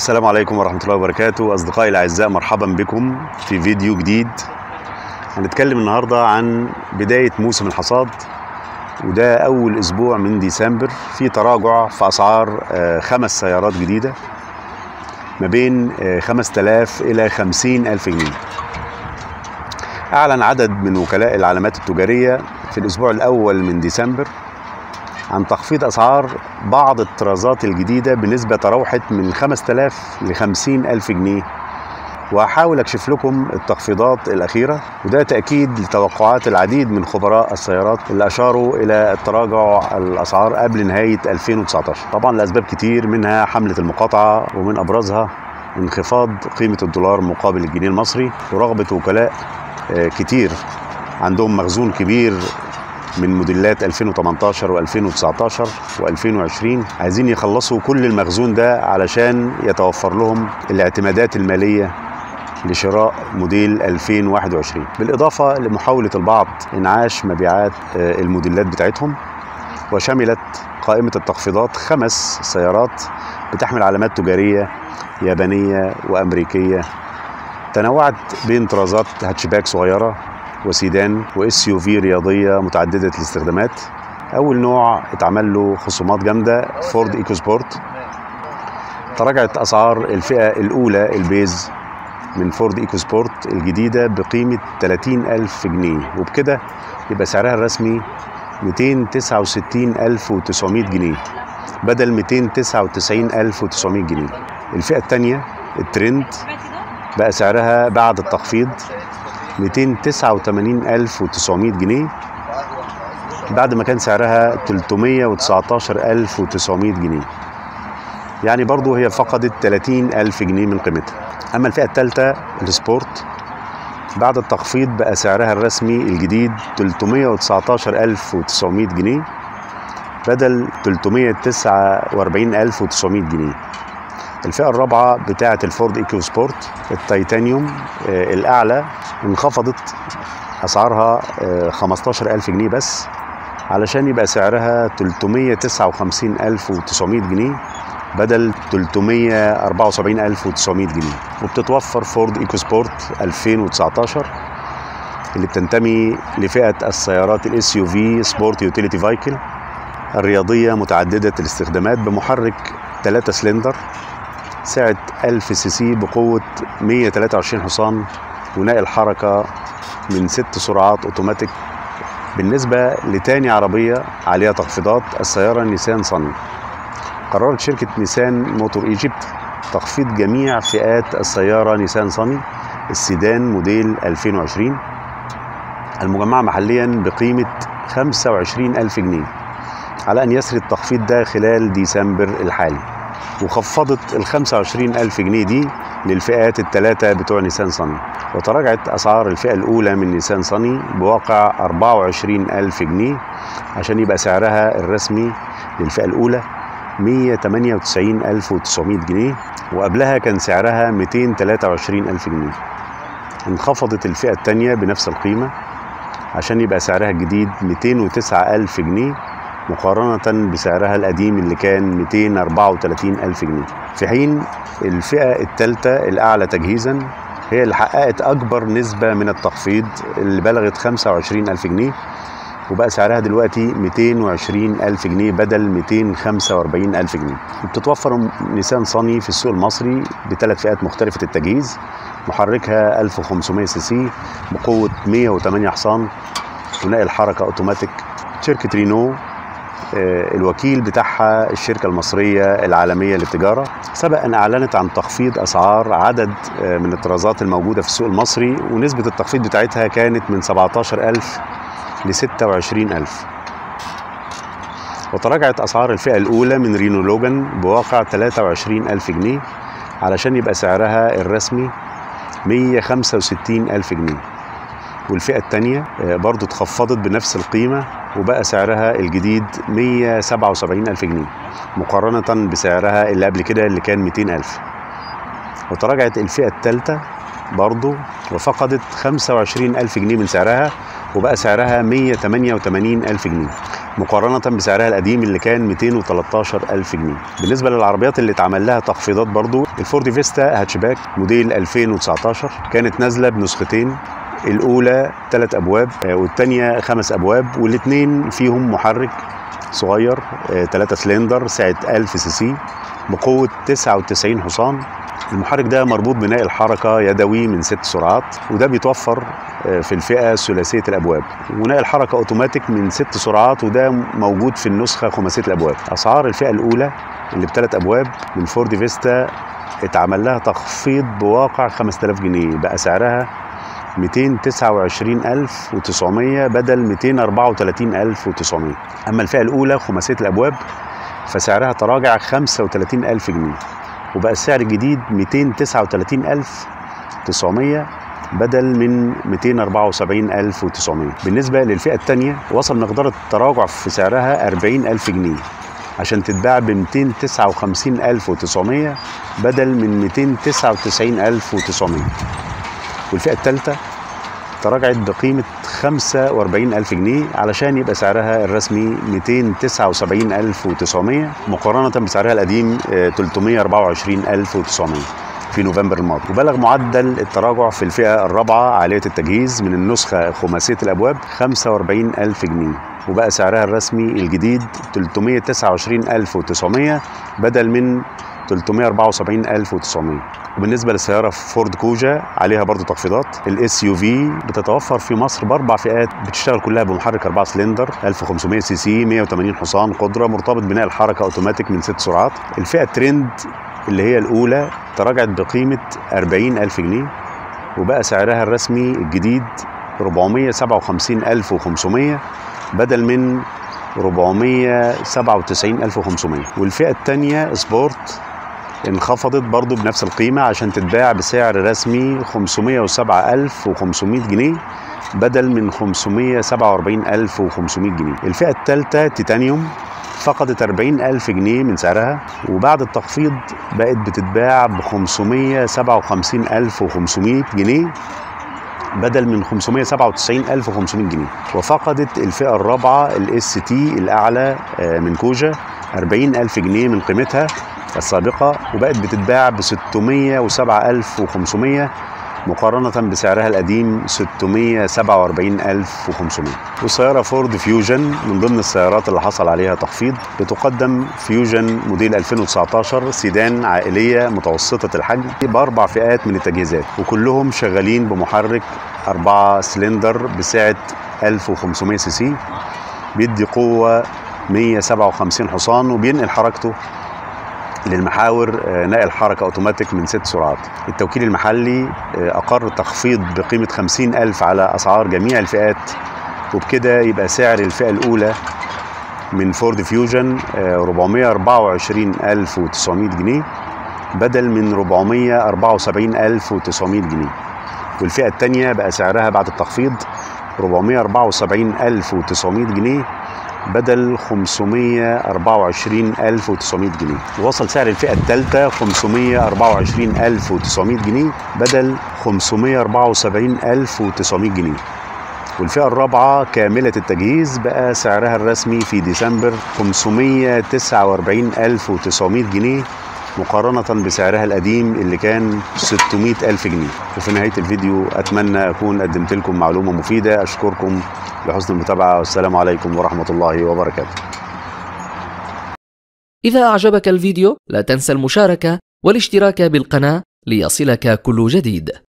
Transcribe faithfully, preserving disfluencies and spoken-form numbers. السلام عليكم ورحمة الله وبركاته. أصدقائي الأعزاء، مرحبا بكم في فيديو جديد. هنتكلم النهاردة عن بداية موسم الحصاد، وده أول أسبوع من ديسمبر في تراجع في أسعار خمس سيارات جديدة ما بين خمسة آلاف إلى خمسين ألف جنيه. أعلن عدد من وكلاء العلامات التجارية في الأسبوع الأول من ديسمبر عن تخفيض أسعار بعض الطرازات الجديدة بنسبة تراوحت من خمسة آلاف ل خمسين ألف جنيه، وهحاول أكشف لكم التخفيضات الأخيرة، وده تأكيد لتوقعات العديد من خبراء السيارات اللي أشاروا إلى تراجع الأسعار قبل نهاية ألفين وتسعتاشر، طبعا لأسباب كتير منها حملة المقاطعة، ومن أبرزها انخفاض قيمة الدولار مقابل الجنيه المصري، ورغبة وكلاء كتير عندهم مخزون كبير من موديلات ألفين وتمنتاشر وألفين وتسعتاشر وألفين وعشرين عايزين يخلصوا كل المخزون ده علشان يتوفر لهم الاعتمادات المالية لشراء موديل ألفين وواحد وعشرين، بالإضافة لمحاولة البعض إنعاش مبيعات الموديلات بتاعتهم. وشملت قائمة التخفيضات خمس سيارات بتحمل علامات تجارية يابانية وأمريكية، تنوعت بين طرازات هاتشباك صغيرة وسيدان واس يو في رياضيه متعدده الاستخدامات. اول نوع اتعمل له خصومات جامده فورد ايكو سبورت. تراجعت اسعار الفئه الاولى البيز من فورد ايكو سبورت الجديده بقيمه تلاتين ألف جنيه، وبكده يبقى سعرها الرسمي ميتين وتسعة وستين ألف وتسعمية جنيه بدل ميتين وتسعة وتسعين ألف وتسعمية جنيه. الفئه الثانيه الترند بقى سعرها بعد التخفيض ميتين وتسعة وتمانين ألف وتسعمية جنيه بعد ما كان سعرها تلتمية وتسعتاشر ألف وتسعمية جنيه، يعني برضو هي فقدت تلاتين ألف جنيه من قيمتها. أما الفئة الثالثة السبورت بعد التخفيض بقى سعرها الرسمي الجديد تلتمية وتسعتاشر ألف وتسعمية جنيه بدل تلتمية وتسعة وأربعين ألف وتسعمية جنيه. الفئة الرابعة بتاعة الفورد ايكو سبورت التيتانيوم الأعلى انخفضت أسعارها خمستاشر ألف جنيه بس، علشان يبقى سعرها تلتمية وتسعة وخمسين ألف وتسعمية جنيه بدل تلتمية وأربعة وسبعين ألف وتسعمية جنيه. وبتتوفر فورد ايكو سبورت ألفين وتسعتاشر اللي بتنتمي لفئة السيارات الاس يو في سبورت يوتيليتي فايكل الرياضية متعددة الاستخدامات بمحرك ثلاثة سلندر سعة ألف سي سي بقوة مية وتلاتة وعشرين حصان، ونقل حركة من ست سرعات أوتوماتيك. بالنسبة لتاني عربية عليها تخفيضات السيارة نيسان صني، قررت شركة نيسان موتور إيجيبت تخفيض جميع فئات السيارة نيسان صني السيدان موديل ألفين وعشرين المجمعة محليا بقيمة خمسة وعشرين ألف جنيه، على أن يسري التخفيض ده خلال ديسمبر الحالي. وخفضت ال خمسة وعشرين ألف جنيه دي للفئات الثلاثة بتوع نيسان صني. وتراجعت أسعار الفئة الأولى من نيسان صني بواقع أربعة وعشرين ألف جنيه، عشان يبقى سعرها الرسمي للفئة الأولى مية وتمانية وتسعين ألف وتسعمية جنيه، وقبلها كان سعرها ميتين وتلاتة وعشرين ألف جنيه. انخفضت الفئة الثانية بنفس القيمة، عشان يبقى سعرها الجديد ميتين وتسعة ألف جنيه مقارنة بسعرها القديم اللي كان ميتين وأربعة وتلاتين ألف جنيه. في حين الفئة الثالثة الأعلى تجهيزا هي اللي حققت أكبر نسبة من التخفيض اللي بلغت خمسة وعشرين ألف جنيه، وبقى سعرها دلوقتي ميتين وعشرين ألف جنيه بدل ميتين وخمسة وأربعين ألف جنيه. بتتوفر نيسان صني في السوق المصري بثلاث فئات مختلفة التجهيز، محركها ألف وخمسمية سي سي بقوة مية وتمانية حصان، ونقل حركة أوتوماتيك. شركة رينو الوكيل بتاعها الشركة المصرية العالمية للتجارة سبق أن أعلنت عن تخفيض أسعار عدد من الطرازات الموجودة في السوق المصري، ونسبة التخفيض بتاعتها كانت من سبعتاشر ألف ل ستة وعشرين ألف. وتراجعت أسعار الفئة الأولى من رينو لوجان بواقع تلاتة وعشرين ألف جنيه، علشان يبقى سعرها الرسمي مية وخمسة وستين ألف جنيه. والفئة الثانية برضو اتخفضت بنفس القيمة، وبقى سعرها الجديد مية وسبعة وسبعين ألف جنيه مقارنة بسعرها اللي قبل كده اللي كان ميتين ألف. وتراجعت الفئة الثالثة برضو وفقدت خمسة وعشرين ألف جنيه من سعرها، وبقى سعرها مية وتمانية وتمانين ألف جنيه مقارنة بسعرها القديم اللي كان ميتين وتلتاشر ألف جنيه. بالنسبة للعربيات اللي اتعمل لها تخفيضات برضو، الفورد فيستا هاتشباك موديل ألفين وتسعتاشر كانت نازلة بنسختين، الأولى ثلاث أبواب والثانية خمس أبواب، والاثنين فيهم محرك صغير ثلاثة سلندر سعة ألف سي سي بقوة تسعة وتسعين حصان. المحرك ده مربوط بناء الحركة يدوي من ست سرعات، وده بيتوفر في الفئة ثلاثية الأبواب، وناء الحركة أوتوماتيك من ست سرعات، وده موجود في النسخة خماسية الأبواب. أسعار الفئة الأولى اللي بثلاث أبواب من فورد فيستا اتعمل لها تخفيض بواقع خمسة آلاف جنيه، بقى سعرها ميتين وتسعة وعشرين ألف وتسعمية بدل ميتين وأربعة وتلاتين ألف وتسعمية. أما الفئة الأولى خماسية الأبواب فسعرها تراجع خمسة وتلاتين ألف جنيه، وبقى السعر الجديد ميتين وتسعة وتلاتين ألف وتسعمية بدل من ميتين وأربعة وسبعين ألف وتسعمية. بالنسبة للفئة الثانية وصل مقدار التراجع في سعرها أربعين ألف جنيه عشان تتباع ب ميتين وتسعة وخمسين ألف وتسعمية بدل من ميتين وتسعة وتسعين ألف وتسعمية. والفئة الثالثة تراجعت بقيمة خمسة وأربعين ألف جنيه علشان يبقى سعرها الرسمي ميتين وتسعة وسبعين ألف وتسعمية مقارنة بسعرها القديم تلتمية وأربعة وعشرين ألف وتسعمية في نوفمبر الماضي. وبلغ معدل التراجع في الفئة الرابعة عالية التجهيز من النسخة خماسية الأبواب خمسة وأربعين ألف جنيه، وبقى سعرها الرسمي الجديد تلتمية وتسعة وعشرين ألف وتسعمية بدل من تلتمية وأربعة وسبعين ألف وتسعمية. وبالنسبة للسيارة فورد كوجا عليها برضو تخفيضات. الاس يو في بتتوفر في مصر بأربع فئات بتشتغل كلها بمحرك أربعة سلندر ألف وخمسمية سي سي مية وتمانين حصان قدرة مرتبط بناء الحركة أوتوماتيك من ست سرعات. الفئة ترند اللي هي الأولى تراجعت بقيمة أربعين ألف جنيه، وبقى سعرها الرسمي الجديد أربعمية وسبعة وخمسين ألف وخمسمية بدل من أربعمية وسبعة وتسعين ألف وخمسمية. والفئة الثانية سبورت انخفضت برضو بنفس القيمة عشان تتباع بسعر رسمي خمسمية وسبعة ألف وخمسمية جنيه بدل من خمسمية وسبعة وأربعين ألف وخمسمية جنيه. الفئة الثالثة تيتانيوم فقدت أربعين ألف جنيه من سعرها، وبعد التخفيض بقت بتتباع ب خمسمية وسبعة وخمسين ألف وخمسمية جنيه بدل من خمسمية وسبعة وتسعين ألف وخمسمية جنيه. وفقدت الفئة الرابعة الاس تي الأعلى من كوجا أربعين ألف جنيه من قيمتها السابقة، وبقت بتتباع ب ستمية وسبعة ألف وخمسمية مقارنة بسعرها القديم ستمية وسبعة وأربعين ألف وخمسمية. والسيارة فورد فيوجن من ضمن السيارات اللي حصل عليها تخفيض، بتقدم فيوجن موديل ألفين وتسعتاشر سيدان عائلية متوسطة الحجم بأربع فئات من التجهيزات، وكلهم شغالين بمحرك أربعة سلندر بسعة ألف وخمسمية سي سي بيدي قوة مية وسبعة وخمسين حصان، وبينقل حركته للمحاور نقل حركة أوتوماتيك من ست سرعات. التوكيل المحلي أقر تخفيض بقيمة خمسين ألف على أسعار جميع الفئات، وبكده يبقى سعر الفئة الأولى من فورد فيوجن أربعمية وأربعة وعشرين ألف وتسعمية جنيه بدل من أربعمية وأربعة وسبعين ألف وتسعمية جنيه. والفئة الثانية بقى سعرها بعد التخفيض أربعمية وأربعة وسبعين ألف وتسعمية جنيه بدل خمسمية وأربعة وعشرين ألف وتسعمية جنيه. ووصل سعر الفئة الثالثة خمسمية وأربعة وعشرين ألف وتسعمية جنيه بدل خمسمية وأربعة وسبعين ألف وتسعمية جنيه. والفئة الرابعة كاملة التجهيز بقى سعرها الرسمي في ديسمبر خمسمية وتسعة وأربعين ألف وتسعمية جنيه مقارنة بسعرها القديم اللي كان ستمية ألف جنيه. وفي نهاية الفيديو أتمنى أكون قدمت لكم معلومة مفيدة. أشكركم لحسن المتابعة، والسلام عليكم ورحمة الله وبركاته. إذا أعجبك الفيديو لا تنسى المشاركة والاشتراك بالقناة ليصلك كل جديد.